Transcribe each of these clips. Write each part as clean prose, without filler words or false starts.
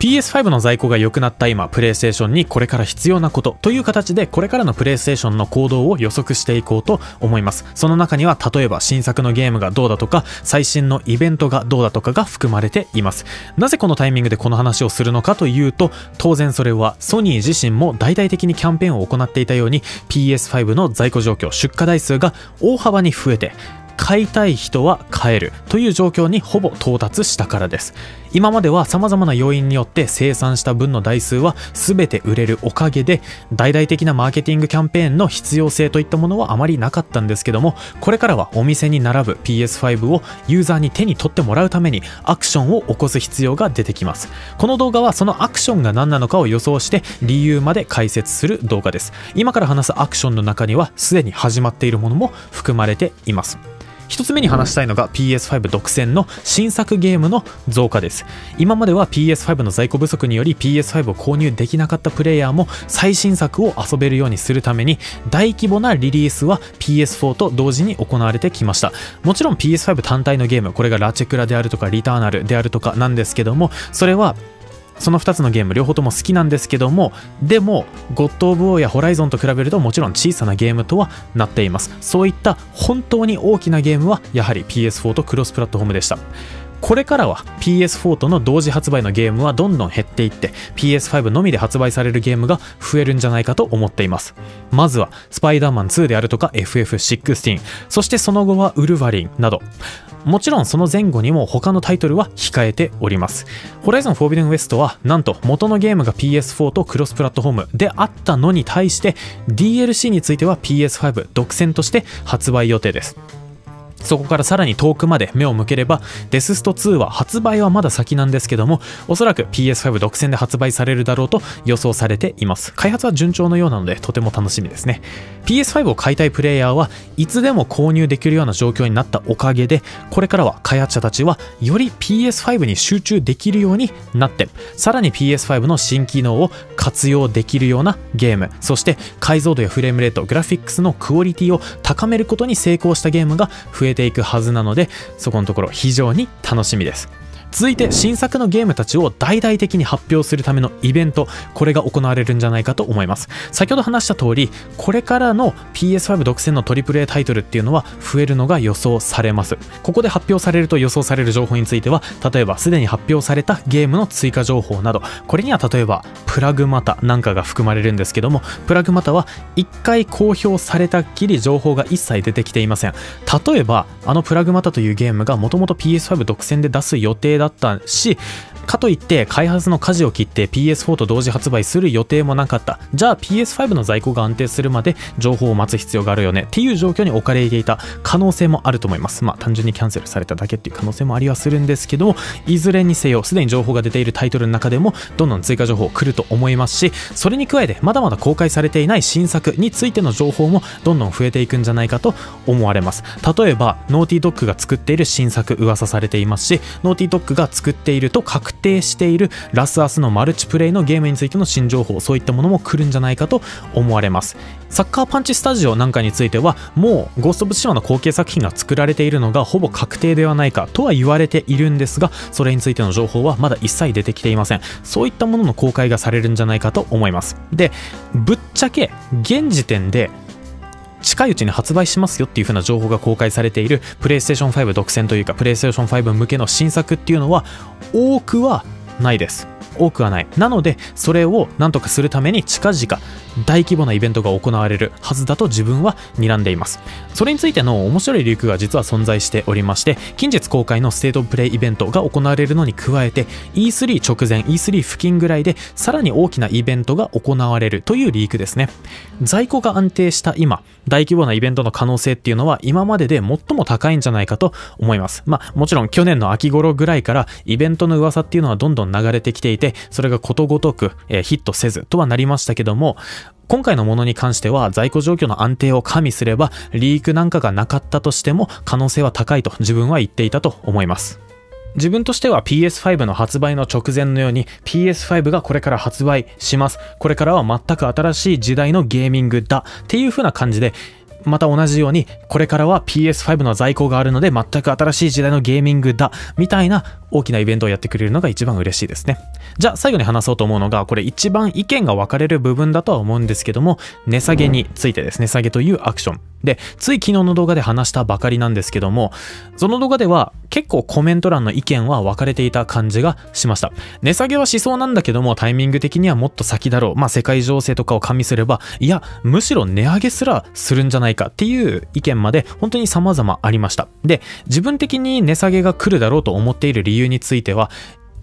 PS5 の在庫が良くなった今、プレイステーションにこれから必要なことという形で、これからのプレイステーションの行動を予測していこうと思います。その中には、例えば新作のゲームがどうだとか、最新のイベントがどうだとかが含まれています。なぜこのタイミングでこの話をするのかというと、当然それはソニー自身も大々的にキャンペーンを行っていたように、PS5 の在庫状況、出荷台数が大幅に増えて、買いたい人は買えるという状況にほぼ到達したからです。今までは様々な要因によって生産した分の台数は全て売れるおかげで、大々的なマーケティングキャンペーンの必要性といったものはあまりなかったんですけども、これからはお店に並ぶ PS5 をユーザーに手に取ってもらうためにアクションを起こす必要が出てきます。この動画はそのアクションが何なのかを予想して理由まで解説する動画です。今から話すアクションの中にはすでに始まっているものも含まれています。一つ目に話したいのが PS5 独占の新作ゲームの増加です。今までは PS5 の在庫不足により PS5 を購入できなかったプレイヤーも最新作を遊べるようにするために大規模なリリースは PS4 と同時に行われてきました。もちろん PS5 単体のゲーム、これがラチェクラであるとかリターナルであるとかなんですけども、それはその2つのゲーム両方とも好きなんですけども、でもゴッド・オブ・ウォーやホライゾンと比べるともちろん小さなゲームとはなっています。そういった本当に大きなゲームはやはり PS4 とクロスプラットフォームでした。これからは PS4 との同時発売のゲームはどんどん減っていって PS5 のみで発売されるゲームが増えるんじゃないかと思っています。まずはスパイダーマン2であるとか FF16、 そしてその後はウルヴァリンなど、もちろんその前後にも他のタイトルは控えております。 Horizon Forbidden West はなんと元のゲームが PS4 とクロスプラットフォームであったのに対して DLC については PS5 独占として発売予定です。そこからさらに遠くまで目を向ければ、デススト2は発売はまだ先なんですけども、おそらく PS5 独占で発売されるだろうと予想されています。開発は順調のようなので、とても楽しみですね。PS5 を買いたいプレイヤーはいつでも購入できるような状況になったおかげで、これからは開発者たちはより PS5 に集中できるようになって、さらに PS5 の新機能を活用できるようなゲーム、そして解像度やフレームレート、グラフィックスのクオリティを高めることに成功したゲームが増えていくはずなので、そこのところ非常に楽しみです。続いて新作のゲームたちを大々的に発表するためのイベント、これが行われるんじゃないかと思います。先ほど話した通り、これからの PS5 独占の AAA タイトルっていうのは増えるのが予想されます。ここで発表されると予想される情報については、例えばすでに発表されたゲームの追加情報など、これには例えばプラグマタなんかが含まれるんですけども、プラグマタは1回公表されたっきり情報が一切出てきていません。例えばあのプラグマタというゲームがもともと PS5 独占で出す予定だったし、かといって開発の舵を切って PS4 と同時発売する予定もなかった。じゃあ PS5 の在庫が安定するまで情報を待つ必要があるよねっていう状況に置かれていた可能性もあると思います。まあ単純にキャンセルされただけっていう可能性もありはするんですけども、いずれにせよすでに情報が出ているタイトルの中でもどんどん追加情報来ると思いますし、それに加えてまだまだ公開されていない新作についての情報もどんどん増えていくんじゃないかと思われます。例えば Naughty Dog が作っている新作噂されていますし、 Naughty Dog が作っていると確定しているラスアスのマルチプレイのゲームについての新情報、そういったものも来るんじゃないかと思われます。サッカーパンチスタジオなんかについてはもうゴースト・オブ・ツシマの後継作品が作られているのがほぼ確定ではないかとは言われているんですが、それについての情報はまだ一切出てきていません。そういったものの公開がされるんじゃないかと思います。でぶっちゃけ現時点で近いうちに発売しますよっていう風な情報が公開されているプレイステーション5独占というか、プレイステーション5向けの新作っていうのは多くはないです。多くはない。なのでそれをなんとかするために近々大規模なイベントが行われるはずだと自分は睨んでいます。それについての面白いリークが実は存在しておりまして、近日公開のステートオブプレイイベントが行われるのに加えて E3 直前 E3 付近ぐらいでさらに大きなイベントが行われるというリークですね。在庫が安定した今、大規模なイベントの可能性っていうのは今までで最も高いんじゃないかと思います。まあもちろん去年の秋頃ぐらいからイベントの噂っていうのはどんどん流れてきていて、それがことごとくヒットせずとはなりましたけども、今回のものに関しては在庫状況の安定を加味すればリークなんかがなかったとしても可能性は高いと自分は言っていたと思います。自分としては PS5 の発売の直前のように PS5 がこれから発売します、これからは全く新しい時代のゲーミングだっていう風な感じでまた同じように、これからは PS5 の在庫があるので、全く新しい時代のゲーミングだ、みたいな大きなイベントをやってくれるのが一番嬉しいですね。じゃあ最後に話そうと思うのが、これ一番意見が分かれる部分だとは思うんですけども、値下げについてですね、値下げというアクション。で、つい昨日の動画で話したばかりなんですけども、その動画では結構コメント欄の意見は分かれていた感じがしました。値下げはしそうなんだけども、タイミング的にはもっと先だろう。まあ世界情勢とかを加味すれば、いや、むしろ値上げすらするんじゃないかっていう意見まで本当に様々ありました。で、自分的に値下げが来るだろうと思っている理由については、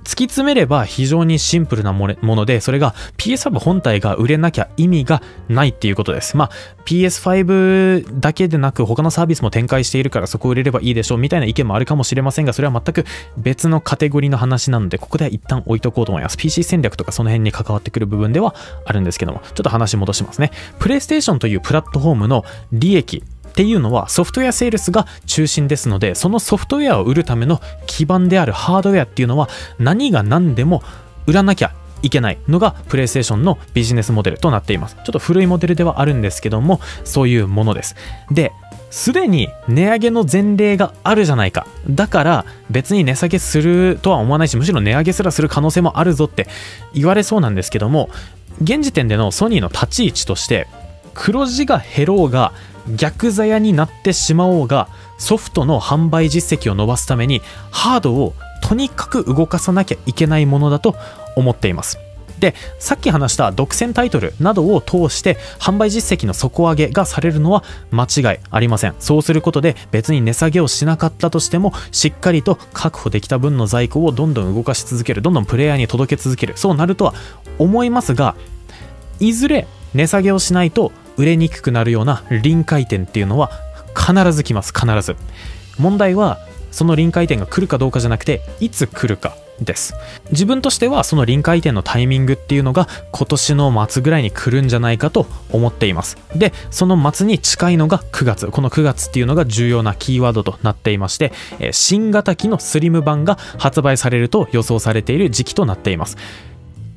突き詰めれば非常にシンプルなもので、それが PS5 本体が売れなきゃ意味がないっていうことです。まあ PS5 だけでなく他のサービスも展開しているからそこ売れればいいでしょうみたいな意見もあるかもしれませんが、それは全く別のカテゴリーの話なので、ここでは一旦置いとこうと思います。PC 戦略とかその辺に関わってくる部分ではあるんですけども、ちょっと話戻しますね。PlayStation というプラットフォームの利益っていうのはソフトウェアセールスが中心ですので、そのソフトウェアを売るための基盤であるハードウェアっていうのは何が何でも売らなきゃいけないのがプレイステーションのビジネスモデルとなっています。ちょっと古いモデルではあるんですけども、そういうものです。で、すでに値上げの前例があるじゃないか。だから別に値下げするとは思わないし、むしろ値上げすらする可能性もあるぞって言われそうなんですけども、現時点でのソニーの立ち位置として、黒字が減ろうが、逆ざやになってしまおうが、ソフトの販売実績を伸ばすためにハードをとにかく動かさなきゃいけないものだと思っています。で、さっき話した独占タイトルなどを通して販売実績の底上げがされるのは間違いありません。そうすることで別に値下げをしなかったとしても、しっかりと確保できた分の在庫をどんどん動かし続ける、どんどんプレイヤーに届け続ける、そうなるとは思いますが、いずれ値下げをしないと売れにくくなるような臨界点っていうのは必ず来ます。必ず。問題はその臨界点が来るかどうかじゃなくて、いつ来るかです。自分としてはその臨界点のタイミングっていうのが今年の末ぐらいに来るんじゃないかと思っています。で、その末に近いのが9月。この9月っていうのが重要なキーワードとなっていまして、新型機のスリム版が発売されると予想されている時期となっています。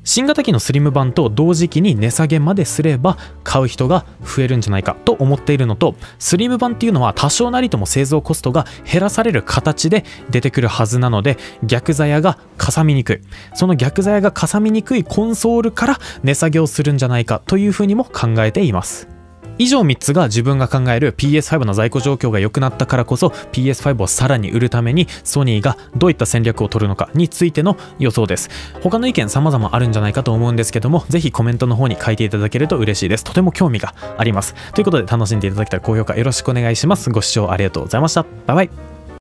新型機のスリム版と同時期に値下げまですれば買う人が増えるんじゃないかと思っているのと、スリム版っていうのは多少なりとも製造コストが減らされる形で出てくるはずなので、逆ざやがかさみにくい。その逆ざやがかさみにくいコンソールから値下げをするんじゃないかというふうにも考えています。以上3つが自分が考える PS5 の在庫状況が良くなったからこそ PS5 をさらに売るためにソニーがどういった戦略を取るのかについての予想です。他の意見様々あるんじゃないかと思うんですけども、ぜひコメントの方に書いていただけると嬉しいです。とても興味があります。ということで楽しんでいただけたら高評価よろしくお願いします。ご視聴ありがとうございました。バイバイ。